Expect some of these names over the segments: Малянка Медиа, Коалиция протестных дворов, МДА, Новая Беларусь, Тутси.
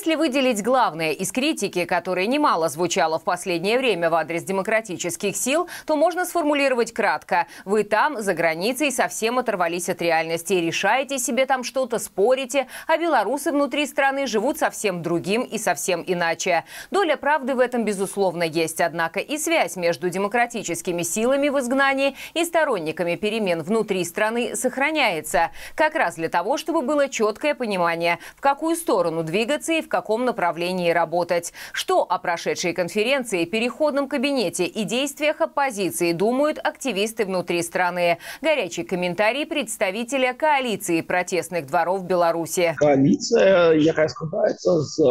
Если выделить главное из критики, которая немало звучала в последнее время в адрес демократических сил, то можно сформулировать кратко. Вы там, за границей, совсем оторвались от реальности, решаете себе там что-то, спорите, а белорусы внутри страны живут совсем другим и совсем иначе. Доля правды в этом, безусловно, есть, однако и связь между демократическими силами в изгнании и сторонниками перемен внутри страны сохраняется. Как раз для того, чтобы было четкое понимание, в какую сторону двигаться и в каком направлении работать. Что о прошедшей конференции, переходном кабинете и действиях оппозиции думают активисты внутри страны? Горячий комментарий представителя коалиции протестных дворов Беларуси. Коалиция, яка складаецца з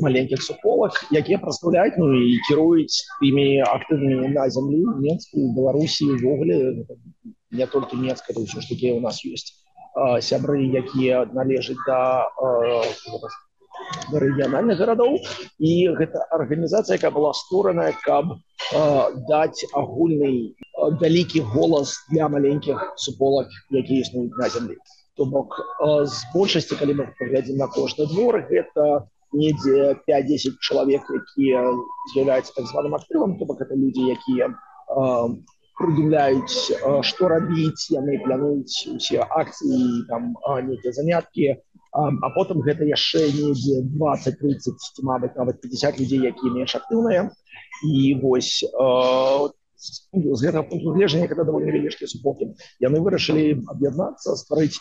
маленьких суполок, які представляют, ну и керуют ими активными на земле Минской, Беларуси, в угле, не только Минской, но еще такие у нас есть. Сябры, якія належаць до рэгіянальных гарадоў, і гэта арганізацыя, якая была створаная, каб даць агульны вялікі голас для маленькіх суполак, якія існуюць на зямлі. То бок з большасці, калі мы паглядзім на кожны двор, гэта недзе 5-10 чалавек, якія з'яўляюцца так званым актывам, то бок гэта людзі, якія прыдумляюць, што рабіць, яны плануюць усе акцыі, там нейкія заняткі, а потым гэта яшчэ недзе 20-30, ці нават 50 людзей, якія менш актыўныя. І вось з гэтага пункту гледжання, гэта даволі невялічкія суполкі, яны вырашылі аб'яднацца, стварыць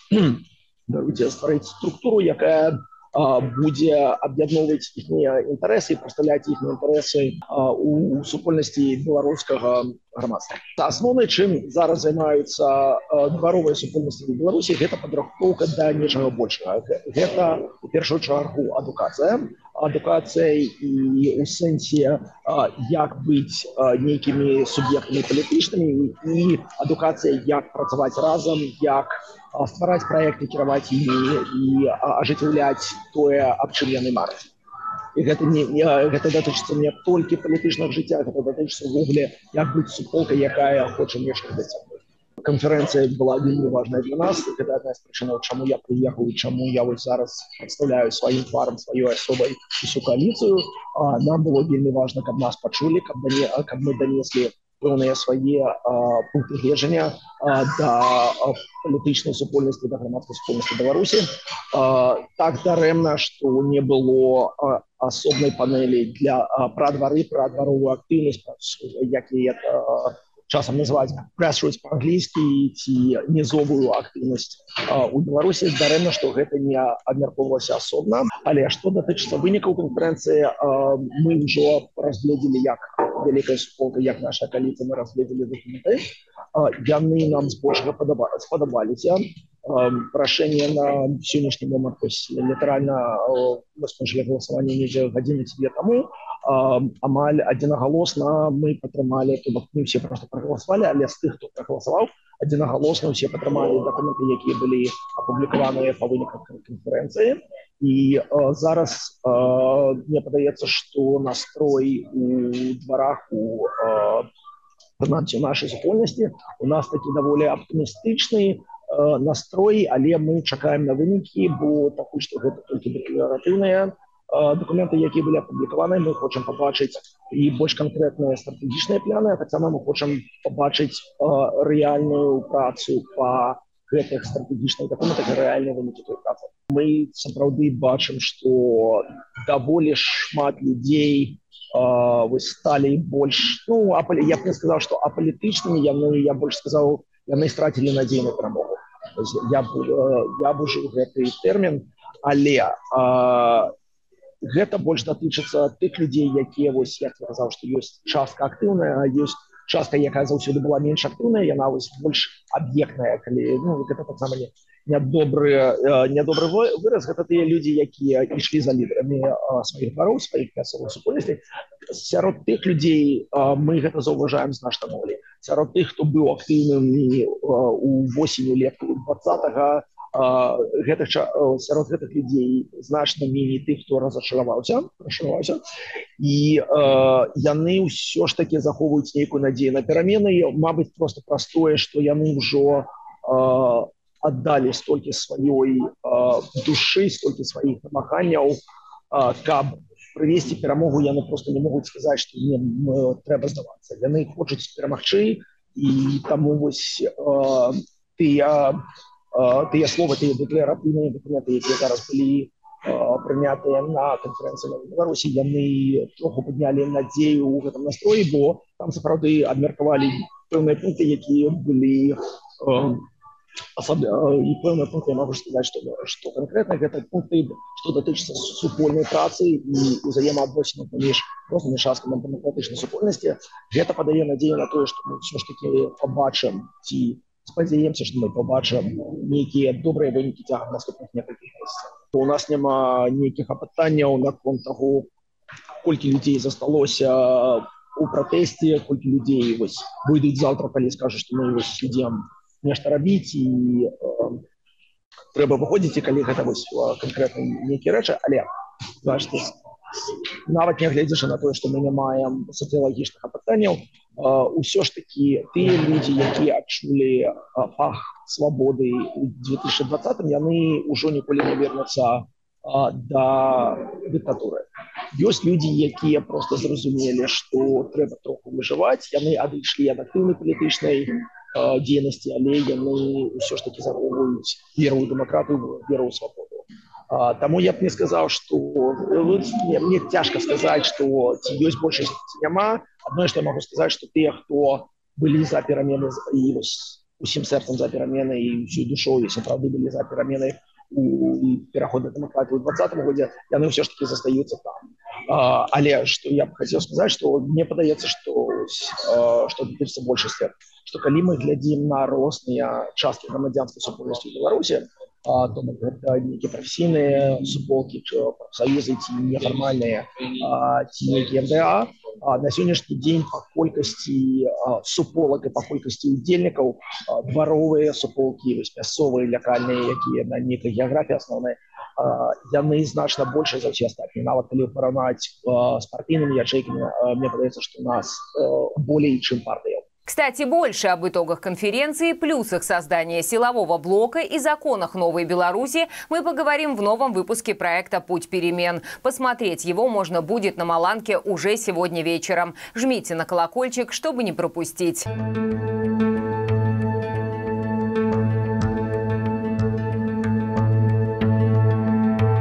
структуру, якая будзе аб'ядноўваць іхнія інтарэсы і прадстаўляць іхнія інтарэсы у супольнасці беларускага грамадства. Асноўнае, чым зараз займаюцца дваровыя супольнасці Беларусі, гэта падрыхтоўка да нечага большага. Гэта у першую чаргу адукацыя. Адукацыя і ў сэнсе, як быць нейкімі суб'ектамі палітычнымі, і адукацыя, як працаваць разам, як ствараць праекты, кіраваць імі і ажыццяўляць тое, аб чым яны мараць. І гэта датычыцца не толькі палітычнага жыцця, гэта датычыцца ўвогуле, як быць суполкай, якая хоча нешта дасягнуць. Конференция была вельмі важная для нас. Это одна из причин, чему я приехал и чему я вот зараз представляю своим парам, своей особой всю коалицию. Нам было вельмі важно, как нас почули, как мы донесли пэўныя свае пункты гледжання да палітычнай супольнасці, да грамадскай супольнасці Беларусі. Так дарэмна, што не было асобнай панэлі для пра двары, пра дваровую актыўнасць, якія часам называць grassroots по-англійскі ці нізовую актыўнасць у Беларусі. Здарэнна, што гэта не абмяркоўвалася асобна. Але што датычыцца вынікаў канферэнцыі, мы ўжо разгледзелі, як вялікая суполка, як наша коаліцыя, мы разгледзелі дакументы. Яны нам збольшага спадабаліся. Рашэнне на сённяшні момант, літаральна мы скончылі галасаванне недзе гадзіны дзве таму. Амаль адзінагалосна мы падтрымалі, не ўсе проста прагаласавалі, але з тых, хто прагаласаваў, адзінагалосна ўсе падтрымалі дакументы, якія былі апублікаваныя па выніках канферэнцыі. І зараз мне падаецца, што настрой у дварах, у нашай супольнасці у нас такі даволі аптымістычны настрой, але мы чакаем на вынікі, бо пакуль што гэта толькі дэкларатыўныя документы, якія былі апублікаваны, мы хочам пабачыць і больш канкрэтныя стратэгічныя пляны, а таксама мы хочам пабачыць рэальную працу па гэтых стратэгічных дакументах, рэальныя вынікі той працы. Мы сапраўды бачым, што даволі шмат людзей сталі больш, ну, я б не сказаў, што апалітычнымі, я больш сказаў, яны стратілі надзею на перамогу. Я б ужыў гэты тэрмін, але гэта больш датычыцца тых людзей, якія, я сказаў, што ёсць частка актыўная, а ёсць частка, якая заўсёды была менш актыўная, яна больш аб'ектная. Гэта таксама нядобры выраз. Гэта тыя людзі, якія ішлі за лідарамі сваіх двароў, сваіх мясцовых супольнасцей. Сярод тых людзей мы гэта заўважаем значна болей. Сярод тых, хто быў актыўнымі ўвосень, улетку 20-га, сярод гэтых людзей значна меней тых, хто разачараваўся, і яны ўсё ж такі захоўваюць нейкую надзею на перамены, мабыць, проста праз тое, што яны ўжо аддалі столькі сваёй душы, столькі сваіх намаганняў, каб привести перамогу, яны просто не могуць сказаць, што ім трэба здавацца. Яны хочуць перамагчы, і таму вось тыя словы, тыя дэкларатыўныя дакументы, якія зараз былі прынятыя на канферэнцыі Новай Беларусі, яны троху паднялі надзею ў гэтым настроі, бо там сапраўды абмеркавалі пэўныя пункты, якія былі і пэўныя пункты, я магу сказаць, што канкрэтна гэта пункты, што датычыцца супольнай працы і ўзаемаадносінаў паміж рознымі часткамі дэмакратычнай супольнасці. Гэта падае надзею на тое, што мы ўсё ж такі пабачым ці спадзяемся, што мы пабачым нейкія добрыя вынікі цягам наступных некалькіх месяцаў. У нас няма нейкіх апытанняў наконт таго, колькі людзей засталося у пратэсце, колькі людзей выйдуць заўтра, калі скажуць, што мы ідзем нешта рабіць і трэба выходзіць, калі гэта канкрэтна нейкія рэчы, але нават нягледзячы на тое, што мы не маем сацыялагічных апытанняў, ўсё ж такі тыя людзі, якія адчулі пах свабоды ў 2020, яны ўжо ніколі не вернуцца да дыктатуры. Ёсць людзі, якія проста зразумелі, што трэба троху выжываць, яны адышлі ад актыўнай палітычнай дзейнасці, але яны ўсё ж такі захоўваюць веру ў дэмакратыю, веру ў свабоду. Таму я б не сказаў, што мне цяжка сказаць, што ці ёсць большасць, ці няма. Адно, што я магу сказаць, што тыя, хто былі за перамены і усім сэрцам за перамены і ўсёй душою, і сапраўды былі за перамены у пераходы дэмакратыі ў 2020 годзе, яны ўсё ж такі застаюцца там. Але што я б хацеў сказаць, што мне падаецца, што датычыцца большасці, што калі мы глядзім на розныя часткі грамадзянскай супольнасці ў Беларусі, то гэта нейкія прафесійныя суполкі, прафсаюзы ці нефармальныя, ці нейкія МДА, на сённяшні дзень па колькасці суполак і па колькасці ўдзельнікаў дваровыя суполкі, мясцовыя, лакальныя, якія на нейкай геаграфіі асноўныя, яны значна большыя за ўсе астатнія. Нават калі параўнаць з партыйнымі ячэйкамі, мне падаецца, што у нас болей, чым партыяў. Кстати, больше об итогах конференции, плюсах создания силового блока и законах Новой Беларуси мы поговорим в новом выпуске проекта «Путь перемен». Посмотреть его можно будет на Маланке уже сегодня вечером. Жмите на колокольчик, чтобы не пропустить.